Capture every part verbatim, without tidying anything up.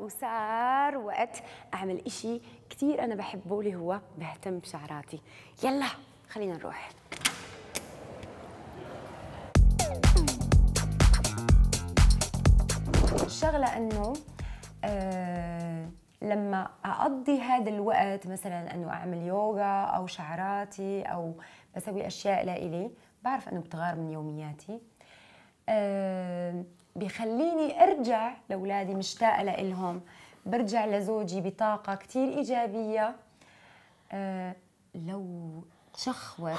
وصار وقت أعمل إشي كتير أنا بحبه اللي هو بهتم بشعراتي. يلا خلينا نروح. الشغلة إنه آه لما أقضي هذا الوقت مثلا إنه أعمل يوغا أو شعراتي أو بسوي أشياء لإلي، بعرف إنه بتغار من يومياتي. آه بخليني أرجع لأولادي مشتاقة لإلهم، برجع لزوجي بطاقة كتير إيجابية. آه لو شخور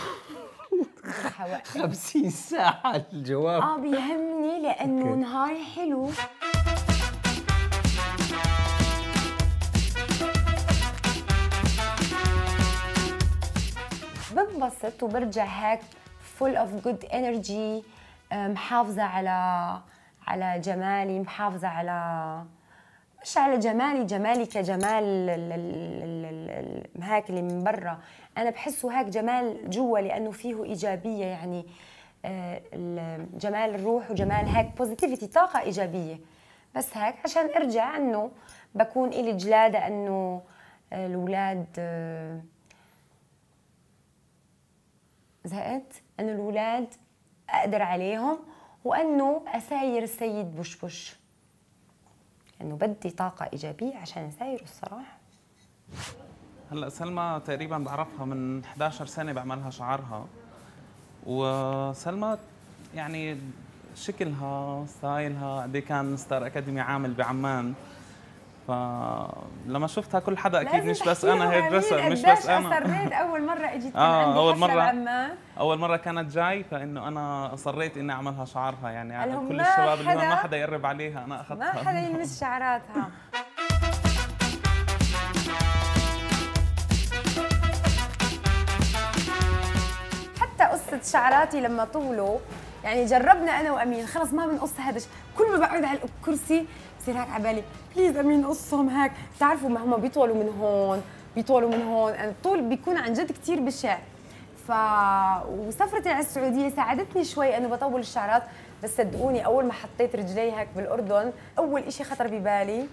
خمسين ساعة الجواب آه بيهمني لأنه نهاري حلو. بنبسط وبرجع هيك full of good energy، محافظة على على جمالي، محافظة على مش على جمالي جمالي كجمال هاك اللي من برا، أنا بحسه هاك جمال جوا لأنه فيه إيجابية، يعني جمال الروح وجمال هاك بوزيتيفيتي، طاقة إيجابية. بس هاك عشان أرجع إنه بكون إلي جلادة إنه الأولاد زهقت، إنه الأولاد أقدر عليهم، وإنه أساير السيد بشبش، إنه بدي طاقة إيجابية عشان أسايره الصراحة. هلا سلمى تقريبا بعرفها من إحدى عشرة سنة بعملها شعرها، وسلمى يعني شكلها ستايلها قد ايه كان ستار اكاديمي عامل بعمان، فلما شفتها كل حدا اكيد مش بس انا هيك رسم، مش بس انا اصريت اول مرة اجيت آه اول مرة بعمان. اول مرة كانت جاي فانه انا اصريت اني اعملها شعرها، يعني على كل الشباب اللي ما حدا يقرب عليها انا اخذتها، ما حدا يلمس شعراتها. شعراتي لما طولوا يعني جربنا انا وامين، خلص ما بنقص هذا، كل ما بقعد على الكرسي بصير هيك على بالي بليز امين قصهم هيك، بتعرفوا ما هم بيطولوا من هون بيطولوا من هون، يعني الطول بيكون عن جد كثير بشع. ف وسفرتي على السعوديه ساعدتني شوي انه بطول الشعرات، بس صدقوني اول ما حطيت رجلي هيك بالاردن اول شيء خطر ببالي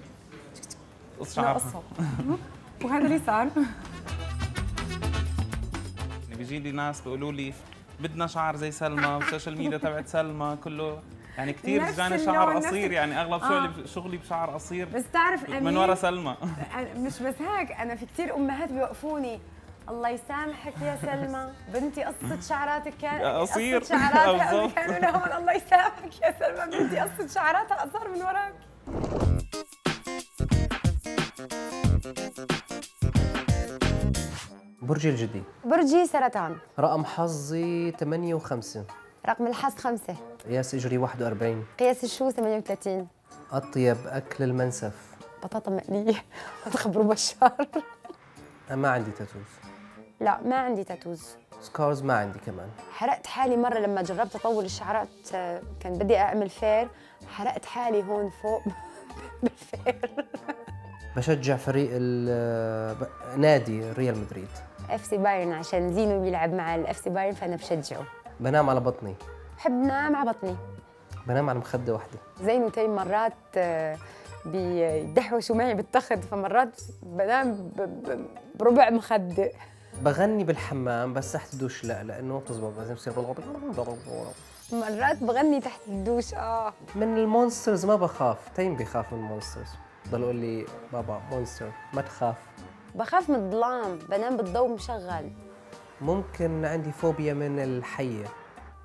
قص شعرها وهذا اللي صار. بيجي لي ناس بيقولوا لي بدنا شعر زي سلمى، والسوشيال ميديا تبعت سلمى كله يعني كثير رجعنا شعر قصير، يعني اغلب شغلي آه. شغلي بشعر قصير، بس تعرف من ورا سلمى. مش بس هيك، انا في كثير امهات بيوقفوني الله يسامحك يا سلمى بنتي قصة شعراتك كانت قصير، شعراتها كانوا لهم الله يسامحك يا سلمى بنتي قصة شعراتها اصغر من وراك. برجي الجدي، برجي سرطان، رقم حظي ثمانية وخمسة، رقم الحظ خمسة، قياس اجري واحد وأربعين، قياس الشو ثمانية وثلاثين. اطيب اكل المنسف بطاطا مقليه. تخبروا بشار. ما عندي تاتوز، لا ما عندي تاتوز، سكارز ما عندي كمان. حرقت حالي مره لما جربت اطول الشعرات، كان بدي اعمل فير، حرقت حالي هون فوق بالفير. بشجع فريق نادي ريال مدريد اف سي بايرن، عشان زينو بيلعب مع الاف سي بايرن فانا بشجعه. بنام على بطني، بحب نام على بطني، بنام على مخده واحده. زينو تاني مرات بيدحوشوا معي بالتخت، فمرات بنام بربع مخده. بغني بالحمام بس تحت الدوش لا، لانه بتزبط لازم يصير. مرات بغني تحت الدوش اه. من المونسترز ما بخاف، تيم بيخاف من المونسترز، بضل يقول لي بابا مونستر ما تخاف. بخاف من الظلام، بنام بالضوء مشغل. ممكن عندي فوبيا من الحية.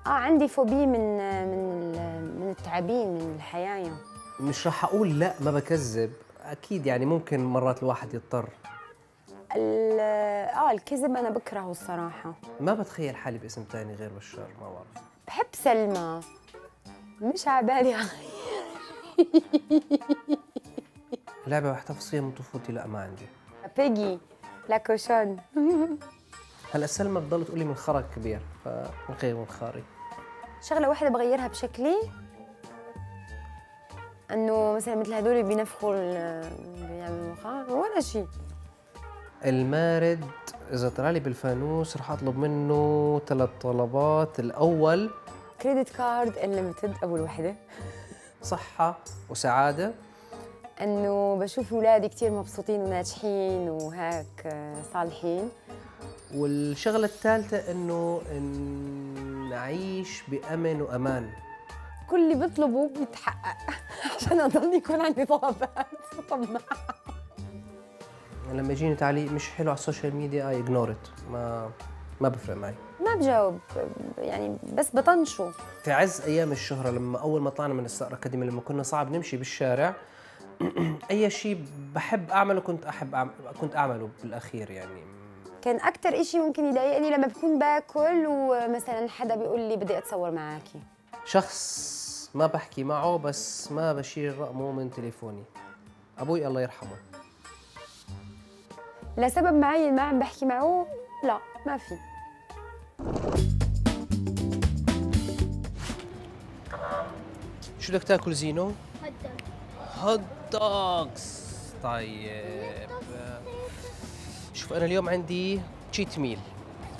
اه عندي فوبيا من من من التعابين، من الحياة. مش راح اقول لا، ما بكذب، اكيد يعني ممكن مرات الواحد يضطر. اه الكذب انا بكرهه الصراحة. ما بتخيل حالي باسم ثاني غير بشار، ما بعرف. بحب سلمى، مش على بالي. لعبة محتفظة من طفولتي لا ما عندي. بيجي لاكوشون. هلا سلمى بتضل تقول لي منخرك كبير، فبغير منخاري. شغلة واحدة بغيرها بشكلي، إنه مثلا مثل هدول بينفخوا بيعملوا مخار ولا شيء. المارد إذا طلع لي بالفانوس رح أطلب منه ثلاث طلبات، الأول كريدت كارد انليمتد أول وحدة، صحة وسعادة، أنه بشوف أولادي كتير مبسوطين وناجحين وهيك صالحين. والشغلة الثالثة أنه نعيش بأمن وأمان. كل اللي بطلبه بيتحقق عشان أضل يكون عندي طلبات وطماع. لما يجيني تعليق مش حلو على السوشيال ميديا اي اجنور ات، ما ما بفرق معي، ما بجاوب يعني، بس بطنشه. في عز ايام الشهره لما اول ما طلعنا من ستار اكاديمي، لما كنا صعب نمشي بالشارع اي شيء بحب اعمله كنت احب أعمل كنت اعمله بالاخير. يعني كان اكثر شيء ممكن يضايقني لما بكون باكل ومثلا حدا بيقول لي بدي اتصور معاكي، شخص ما بحكي معه بس ما بشيل رقمه من تليفوني، ابوي الله يرحمه. لسبب معين ما عم بحكي معه، لا ما في. شو بدك تاكل زينو؟ هوت دوغز. هوت دوغز. طيب شوف انا اليوم عندي تشيت ميل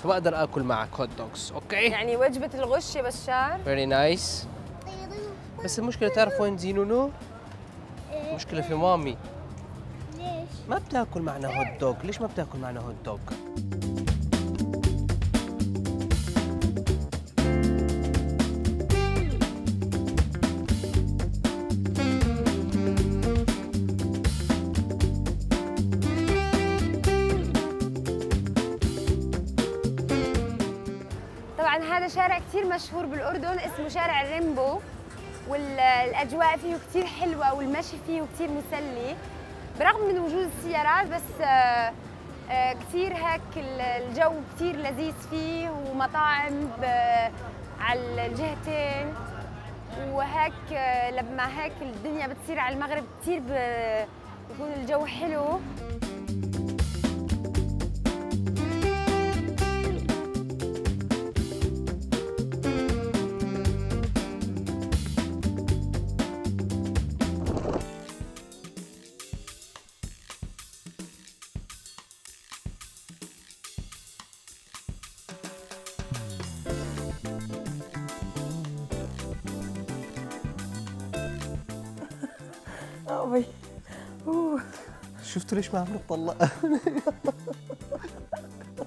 فبقدر اكل معك هوت دوغز، اوكي؟ يعني وجبة الغش يا بشار. فيري نايس. بس المشكلة تعرف وين زينونو؟ المشكلة في مامي. ما بتاكل معنا هوت دوغ، ليش ما بتاكل معنا هوت دوغ؟ طبعا هذا شارع كثير مشهور بالأردن اسمه شارع الرينبو، والأجواء فيه كثير حلوة والمشي فيه كثير مسلي برغم من وجود السيارات، بس آآ آآ كتير هيك الجو كتير لذيذ فيه، ومطاعم على الجهتين، وهيك لما هيك الدنيا بتصير على المغرب كتير بيكون الجو حلو. شفتوا ليش ما عم نتطلق؟